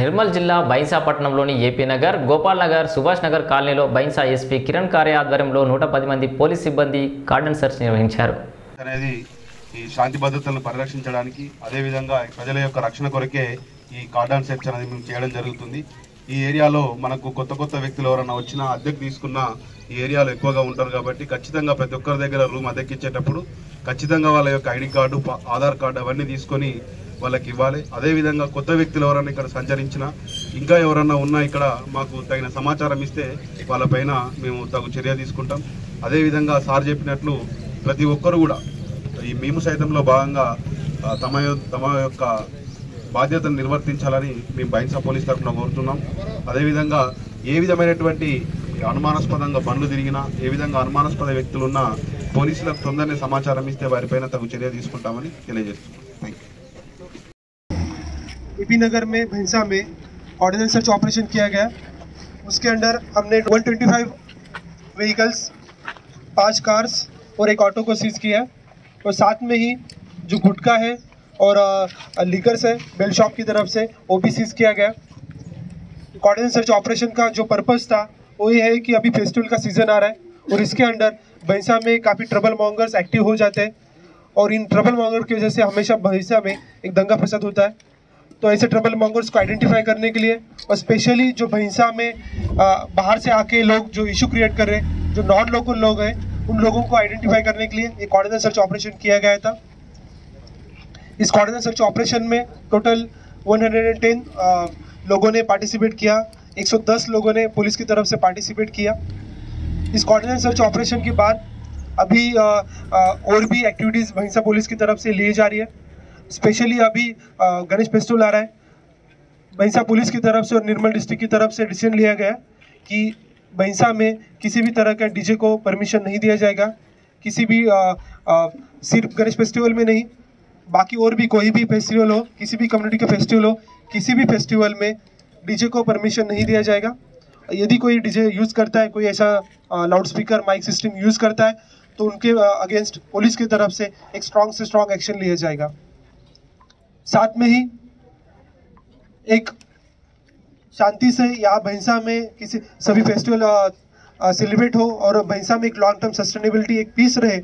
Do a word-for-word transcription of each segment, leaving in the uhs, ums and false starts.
నిర్మల్ జిల్లా భైంసాపట్నంలోని ఏపీ నగర్, గోపాల్ నగర్, సుభాష్ నగర్ కాలనీలో భైంసా ఎస్పీ కిరణ్ కార్య ఆధ్వర్యంలో నూట పది మంది పోలీస్ సిబ్బంది కార్డన్ సెర్చ్ నిర్వహించారు. అనేది ఈ శాంతి భద్రతలను పరిరక్షించడానికి, అదేవిధంగా ప్రజల యొక్క రక్షణ కొరకే ఈ కార్డన్ సెర్చ్ అనేది మేము చేయడం జరుగుతుంది. ఈ ఏరియాలో మనకు కొత్త కొత్త వ్యక్తులు ఎవరైనా వచ్చినా, అద్దెకు తీసుకున్న ఈ ఏరియాలో ఎక్కువగా ఉంటారు కాబట్టి ఖచ్చితంగా ప్రతి ఒక్కరి దగ్గర రూమ్ అద్దెకిచ్చేటప్పుడు ఖచ్చితంగా వాళ్ళ యొక్క ఐడి కార్డు, ఆధార్ కార్డు అవన్నీ తీసుకొని వాళ్ళకి ఇవ్వాలి. అదేవిధంగా కొత్త వ్యక్తులు ఎవరైనా ఇక్కడ సంచరించినా, ఇంకా ఎవరన్నా ఉన్నా ఇక్కడ మాకు తగిన సమాచారం ఇస్తే వాళ్ళపైన మేము తగు చర్య తీసుకుంటాం. అదేవిధంగా సార్ చెప్పినట్లు ప్రతి ఒక్కరు కూడా ఈ మేము సైతంలో భాగంగా తమ తమ యొక్క బాధ్యతను నిర్వర్తించాలని మేము భైంసా పోలీస్ తరఫున కోరుతున్నాం. అదేవిధంగా ఏ విధమైనటువంటి అనుమానాస్పదంగా బండ్లు తిరిగినా, ఏ విధంగా అనుమానాస్పద వ్యక్తులు ఉన్నా పోలీసులకు తొందరనే సమాచారం ఇస్తే వారిపైన తగు చర్య తీసుకుంటామని తెలియజేస్తున్నాం. Thank you. A P Nagar में भैंसा में ऑर्डिनेंस सर्च ऑपरेशन किया गया। उसके अंदर हमने एक सौ पच्चीस व्हीकल्स, पाँच कार्स और एक ऑटो को सीज किया और साथ में ही जो गुटखा है और लीकर्स है बेल शॉप की तरफ से वो भी सीज किया गया। ऑर्डिनेंस सर्च ऑपरेशन का जो पर्पस था वो ये है कि अभी फेस्टिवल का सीज़न आ रहा है और इसके अंदर भैंसा में काफ़ी ट्रबल मॉन्गर्स एक्टिव हो जाते हैं और इन ट्रबल मॉन्गर की वजह से हमेशा भैंसा में एक दंगा फसाद होता है। तो ऐसे ट्रबल मॉन्गर्स को आइडेंटिफाई करने के लिए और स्पेशली जो भैंसा में आ, बाहर से आके लोग जो इशू क्रिएट कर रहे हैं, जो नॉन लोकल लोग हैं, उन लोगों को आइडेंटिफाई करने के लिए एक ऑर्डिनेंस सर्च ऑपरेशन किया गया था। इस ऑर्डिनेंस सर्च ऑपरेशन में टोटल एक सौ दस आ, लोगों ने पार्टिसिपेट किया, एक सौ दस लोगों ने पुलिस की तरफ से पार्टिसिपेट किया। इस ऑर्डिनेंस सर्च ऑपरेशन के बाद अभी आ, आ, और भी एक्टिविटीज़ भैंसा पुलिस की तरफ से लिए जा रही है। स्पेशली अभी गणेश फेस्टिवल आ रहा है, भैंसा पुलिस की तरफ से और निर्मल डिस्ट्रिक्ट की तरफ से डिसीजन लिया गया कि भैंसा में किसी भी तरह का डीजे को परमिशन नहीं दिया जाएगा, किसी भी आ, आ, सिर्फ गणेश फेस्टिवल में नहीं, बाकी और भी कोई भी फेस्टिवल हो, किसी भी कम्युनिटी का फेस्टिवल हो, किसी भी फेस्टिवल में डीजे को परमिशन नहीं दिया जाएगा। यदि कोई डीजे यूज़ करता है, कोई ऐसा loud speaker mic system use करता है तो उनके अगेंस्ट पुलिस की तरफ से एक स्ट्रॉन्ग से स्ट्रॉन्ग एक्शन लिया जाएगा। साथ में ही एक शांति से यहाँ भैंसा में किसी सभी फेस्टिवल सेलिब्रेट हो और भैंसा में एक लॉन्ग टर्म सस्टेनेबिलिटी, एक पीस रहे,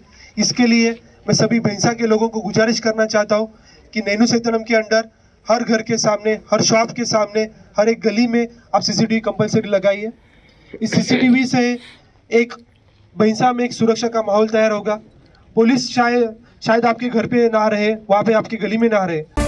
इसके लिए मैं सभी भैंसा के लोगों को गुजारिश करना चाहता हूँ कि नैनू सेतनम के अंडर हर घर के सामने, हर शॉप के सामने, हर एक गली में आप सीसीटीवी कंपलसरी लगाइए। इस सीसीटीवी से एक भैंसा में एक सुरक्षा का माहौल तैयार होगा। पुलिस शायद शायद आपके घर पे ना रहे, वहाँ पे आपकी गली में ना रहे।